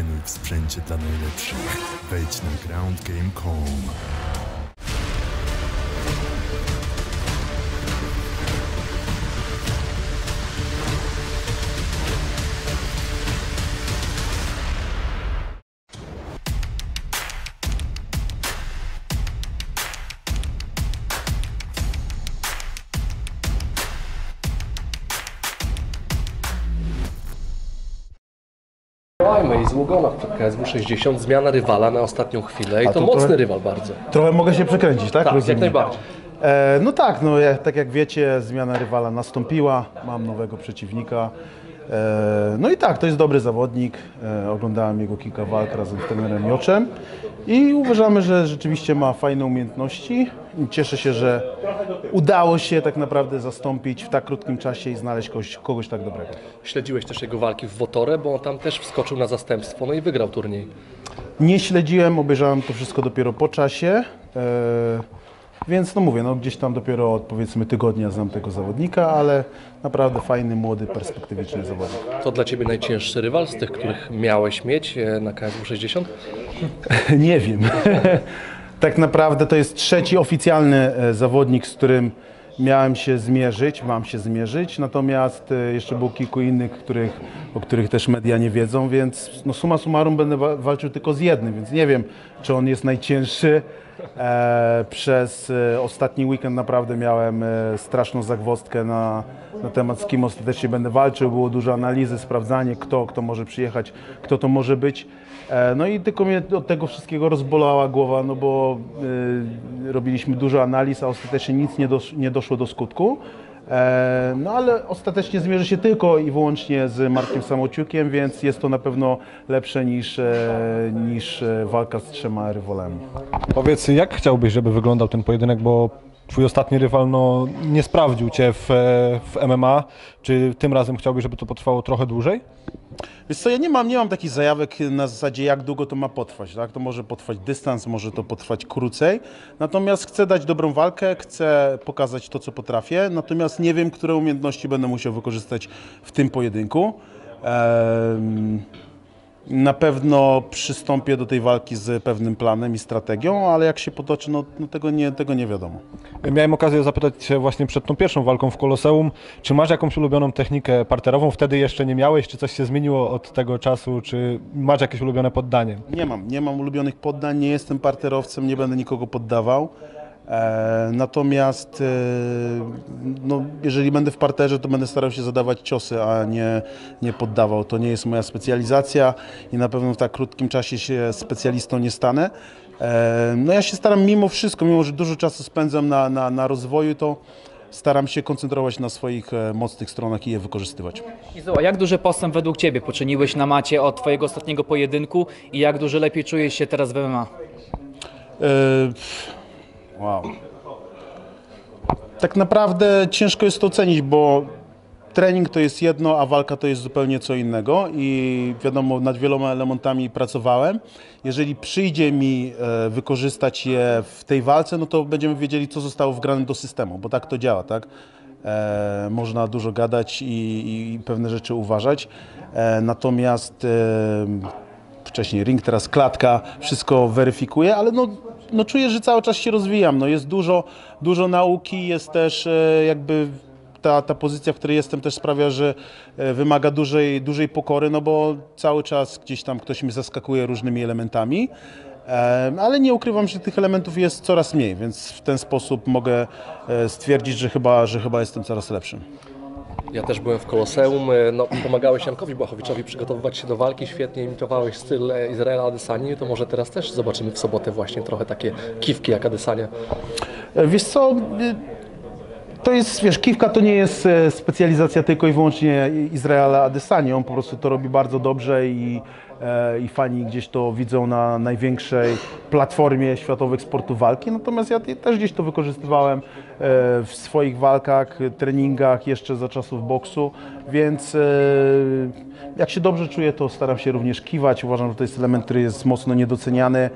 Trenuj w sprzęcie dla najlepszych. Wejdź na groundgame.com. I złogona w KSW 60, zmiana rywala na ostatnią chwilę i to mocny trochę, rywal bardzo. Trochę mogę się przekręcić, tak? Tak, rozumiem. Jak najbardziej. No tak, no, tak jak wiecie, zmiana rywala nastąpiła, mam nowego przeciwnika. No i tak, to jest dobry zawodnik, oglądałem jego kilka walk razem z trenerem Joczem i uważamy, że rzeczywiście ma fajne umiejętności. Cieszę się, że udało się tak naprawdę zastąpić w tak krótkim czasie i znaleźć kogoś tak dobrego. Śledziłeś też jego walki w Wotorze, bo on tam też wskoczył na zastępstwo, no i wygrał turniej. Nie śledziłem, obejrzałem to wszystko dopiero po czasie. Więc no mówię, no gdzieś tam dopiero od powiedzmy tygodnia znam tego zawodnika, ale naprawdę fajny, młody, perspektywiczny zawodnik. To dla Ciebie najcięższy rywal z tych, których miałeś mieć na KSW 60? Nie wiem. Tak naprawdę to jest trzeci oficjalny zawodnik, z którym miałem się zmierzyć, mam się zmierzyć, natomiast jeszcze było kilku innych, o których też media nie wiedzą, więc no summa summarum będę walczył tylko z jednym, więc nie wiem, czy on jest najcięższy. Przez ostatni weekend naprawdę miałem straszną zagwozdkę na temat, z kim ostatecznie będę walczył. Było dużo analizy, sprawdzanie, kto może przyjechać, kto to może być. No i tylko mnie od tego wszystkiego rozbolała głowa, no bo robiliśmy dużo analiz, a ostatecznie nic nie doszło do skutku. No ale ostatecznie zmierzę się tylko i wyłącznie z Markiem Samociukiem, więc jest to na pewno lepsze niż walka z trzema rywalami. Powiedz, jak chciałbyś, żeby wyglądał ten pojedynek, bo twój ostatni rywal no, nie sprawdził cię w MMA. Czy tym razem chciałbyś, żeby to potrwało trochę dłużej? Wiesz co, ja nie mam takich zajawek na zasadzie, jak długo to ma potrwać. Tak? To może potrwać dystans, może to potrwać krócej. Natomiast chcę dać dobrą walkę, chcę pokazać to, co potrafię. Natomiast nie wiem, które umiejętności będę musiał wykorzystać w tym pojedynku. Na pewno przystąpię do tej walki z pewnym planem i strategią, ale jak się potoczy, no tego nie wiadomo. Miałem okazję zapytać się właśnie przed tą pierwszą walką w Koloseum, czy masz jakąś ulubioną technikę parterową? Wtedy jeszcze nie miałeś, czy coś się zmieniło od tego czasu, czy masz jakieś ulubione poddanie? Nie mam ulubionych poddań, nie jestem parterowcem, nie będę nikogo poddawał. Natomiast no, jeżeli będę w parterze, to będę starał się zadawać ciosy, a nie poddawał. To nie jest moja specjalizacja i na pewno w tak krótkim czasie się specjalistą nie stanę. No, ja się staram mimo wszystko, mimo że dużo czasu spędzam na rozwoju, to staram się koncentrować na swoich mocnych stronach i je wykorzystywać. Izoła, jak duży postęp według Ciebie poczyniłeś na macie od Twojego ostatniego pojedynku i jak dużo lepiej czujesz się teraz w MMA? Wow. Tak naprawdę ciężko jest to ocenić, bo trening to jest jedno, a walka to jest zupełnie co innego i wiadomo, nad wieloma elementami pracowałem. Jeżeli przyjdzie mi wykorzystać je w tej walce, no to będziemy wiedzieli, co zostało wgrane do systemu, bo tak to działa, tak? Można dużo gadać i pewne rzeczy uważać, natomiast wcześniej ring, teraz klatka, wszystko weryfikuje, ale no czuję, że cały czas się rozwijam, no jest dużo nauki, jest też jakby ta pozycja, w której jestem, też sprawia, że wymaga dużej pokory, no bo cały czas gdzieś tam ktoś mnie zaskakuje różnymi elementami, ale nie ukrywam, że tych elementów jest coraz mniej, więc w ten sposób mogę stwierdzić, że chyba jestem coraz lepszym. Ja też byłem w Koloseum, no, pomagałeś Jankowi Błachowiczowi przygotowywać się do walki, świetnie imitowałeś styl Izraela Adesani, to może teraz też zobaczymy w sobotę właśnie trochę takie kiwki jak Adesania. Wiesz co, to jest, wiesz, kiwka to nie jest specjalizacja tylko i wyłącznie Izraela Adesani, on po prostu to robi bardzo dobrze i fani gdzieś to widzą na największej platformie światowych sportów walki, natomiast ja też gdzieś to wykorzystywałem w swoich walkach, treningach jeszcze za czasów boksu, więc jak się dobrze czuję, to staram się również kiwać, uważam, że to jest element, który jest mocno niedoceniany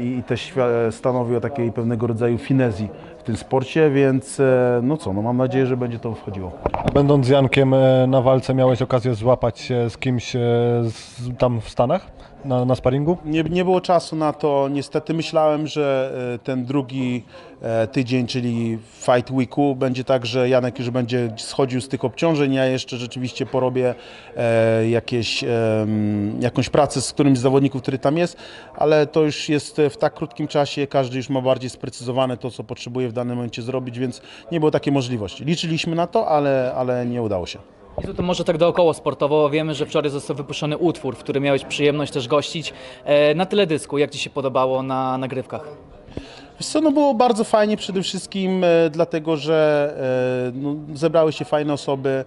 i też stanowi o takiej pewnego rodzaju finezji w tym sporcie, więc no co, no mam nadzieję, że będzie to wchodziło. A będąc Jankiem na walce miałeś okazję złapać się z kimś tam w Stanach na sparingu? Nie było czasu na to, niestety myślałem, że ten drugi tydzień, czyli Fight Weeku będzie tak, że Janek już będzie schodził z tych obciążeń, ja jeszcze rzeczywiście porobię jakąś pracę z którymś z zawodników, który tam jest, ale to już jest w tak krótkim czasie, każdy już ma bardziej sprecyzowane to, co potrzebuje w danym momencie zrobić, więc nie było takiej możliwości. Liczyliśmy na to, ale nie udało się. I to może tak dookoło sportowo, wiemy, że wczoraj został wypuszczony utwór, w którym miałeś przyjemność też gościć. Na teledysku, jak Ci się podobało na nagrywkach? Wiesz co, no było bardzo fajnie przede wszystkim dlatego, że no, zebrały się fajne osoby.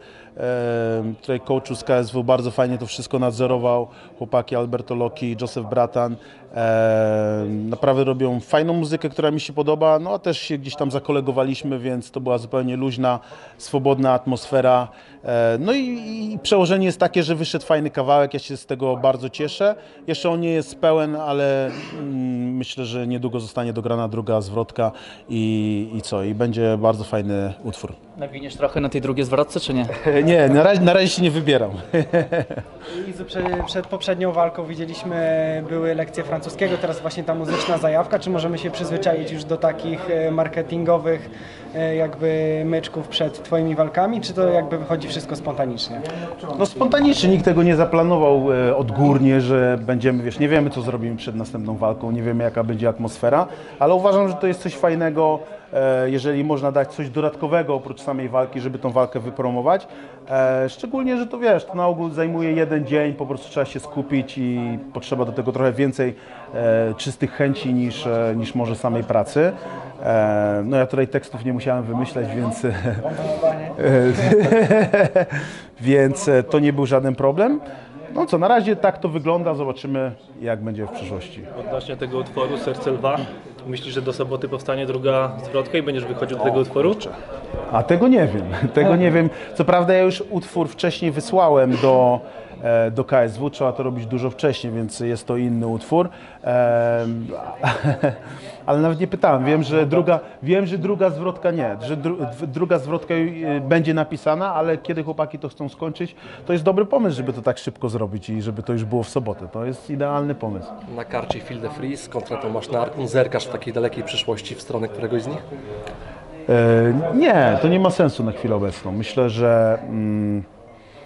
Tutaj coachu z KSW bardzo fajnie to wszystko nadzorował. Chłopaki Alberto Loki, Joseph Bratan. Naprawdę robią fajną muzykę, która mi się podoba. No a też się gdzieś tam zakolegowaliśmy, więc to była zupełnie luźna, swobodna atmosfera. No i przełożenie jest takie, że wyszedł fajny kawałek. Ja się z tego bardzo cieszę. Jeszcze on nie jest pełen, ale myślę, że niedługo zostanie dograna druga zwrotka i będzie bardzo fajny utwór. Nawiniesz trochę na tej drugiej zwrotce, czy nie? Nie, na razie się nie wybieram. Przed poprzednią walką widzieliśmy, były lekcje francuskiego, teraz właśnie ta muzyczna zajawka. Czy możemy się przyzwyczaić już do takich marketingowych jakby myczków przed Twoimi walkami, czy to jakby wychodzi wszystko spontanicznie? No spontanicznie, nikt tego nie zaplanował odgórnie, że będziemy, wiesz, nie wiemy co zrobimy przed następną walką, nie wiemy jaka będzie atmosfera, ale uważam, że to jest coś fajnego, jeżeli można dać coś dodatkowego oprócz samej walki, żeby tą walkę wypromować. Szczególnie, że to wiesz, to na ogół zajmuje jeden dzień, po prostu trzeba się skupić i potrzeba do tego trochę więcej czystych chęci niż może samej pracy. No ja tutaj tekstów nie musiałem wymyślać, więc więc to nie był żaden problem. No co, na razie tak to wygląda, zobaczymy jak będzie w przyszłości. Odnośnie tego utworu Serce Lwa, myślisz, że do soboty powstanie druga zwrotka i będziesz wychodził do tego utworu? A tego nie wiem, Co prawda ja już utwór wcześniej wysłałem do KSW, trzeba to robić dużo wcześniej, więc jest to inny utwór. Ale nawet nie pytałem, wiem, że druga zwrotka nie, że druga zwrotka będzie napisana, ale kiedy chłopaki to chcą skończyć, to jest dobry pomysł, żeby to tak szybko zrobić i żeby to już było w sobotę. To jest idealny pomysł. Na karcie Phil De Fries kontra Tomasz Narkun, zerkasz w takiej dalekiej przyszłości w stronę któregoś z nich? Nie, to nie ma sensu na chwilę obecną. Myślę, że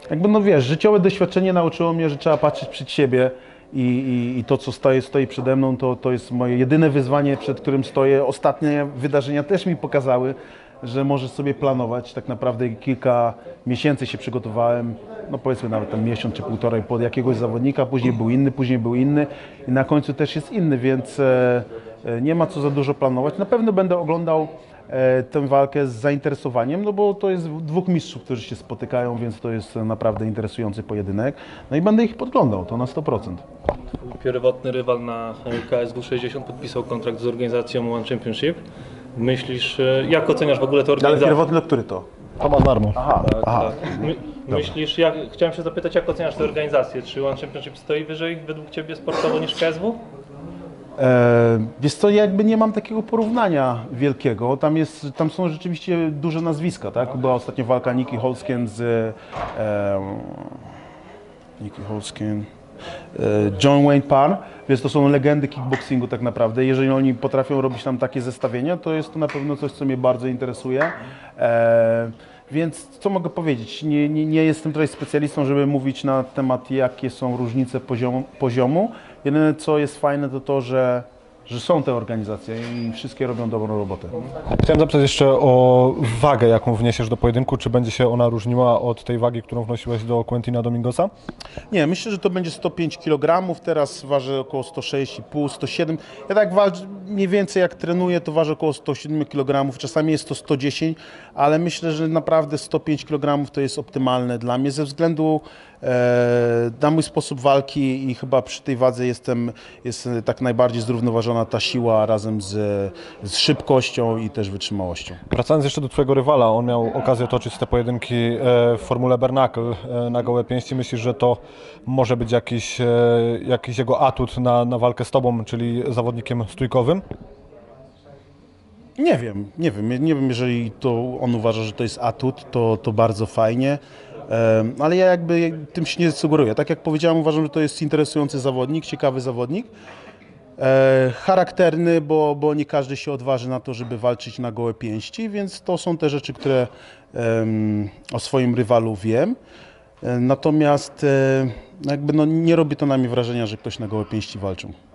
jakby no wiesz, życiowe doświadczenie nauczyło mnie, że trzeba patrzeć przed siebie i to, co stoi przede mną, to jest moje jedyne wyzwanie, przed którym stoję. Ostatnie wydarzenia też mi pokazały, że możesz sobie planować. Tak naprawdę kilka miesięcy się przygotowałem, no powiedzmy nawet tam miesiąc czy półtorej pod jakiegoś zawodnika, później był inny i na końcu też jest inny, więc nie ma co za dużo planować. Na pewno będę oglądał tę walkę z zainteresowaniem, no bo to jest dwóch mistrzów, którzy się spotykają, więc to jest naprawdę interesujący pojedynek. No i będę ich podglądał, to na 100%. Twój pierwotny rywal na KSW 60 podpisał kontrakt z organizacją One Championship. Myślisz, jak oceniasz w ogóle to organizację? Ale pierwotny, który to? Tomasz Narkun. Tak. Myślisz, chciałem się zapytać, jak oceniasz tę organizację? Czy One Championship stoi wyżej według Ciebie sportowo niż KSW? Wiesz co, jakby nie mam takiego porównania wielkiego, tam są rzeczywiście duże nazwiska, tak? Była ostatnia walka Nicki Holskin z John Wayne Parr, więc to są legendy kickboxingu tak naprawdę. Jeżeli oni potrafią robić tam takie zestawienia, to jest to na pewno coś, co mnie bardzo interesuje. Więc co mogę powiedzieć? Nie jestem tutaj specjalistą, żeby mówić na temat, jakie są różnice poziomu. Jedyne, co jest fajne, to to, że są te organizacje i wszystkie robią dobrą robotę. Chciałem zapytać jeszcze o wagę, jaką wniesiesz do pojedynku. Czy będzie się ona różniła od tej wagi, którą wnosiłeś do Quentina Domingosa? Nie, myślę, że to będzie 105 kg. Teraz waży około 106,5, 107. Ja tak mniej więcej jak trenuję, to waży około 107 kg. Czasami jest to 110, ale myślę, że naprawdę 105 kg to jest optymalne dla mnie ze względu na mój sposób walki i chyba przy tej wadze jest tak najbardziej zrównoważona ta siła razem z szybkością i też wytrzymałością. Wracając jeszcze do Twojego rywala, on miał okazję toczyć te pojedynki w formule Bernacle na gołe pięści. Myślisz, że to może być jakiś jego atut na walkę z Tobą, czyli zawodnikiem stójkowym? Nie wiem, jeżeli to on uważa, że to jest atut, to bardzo fajnie, ale ja jakby tym się nie sugeruję. Tak jak powiedziałem, uważam, że to jest interesujący zawodnik, ciekawy zawodnik, charakterny, bo nie każdy się odważy na to, żeby walczyć na gołe pięści, więc to są te rzeczy, które o swoim rywalu wiem. Natomiast jakby no, nie robi to na mnie wrażenia, że ktoś na gołe pięści walczył.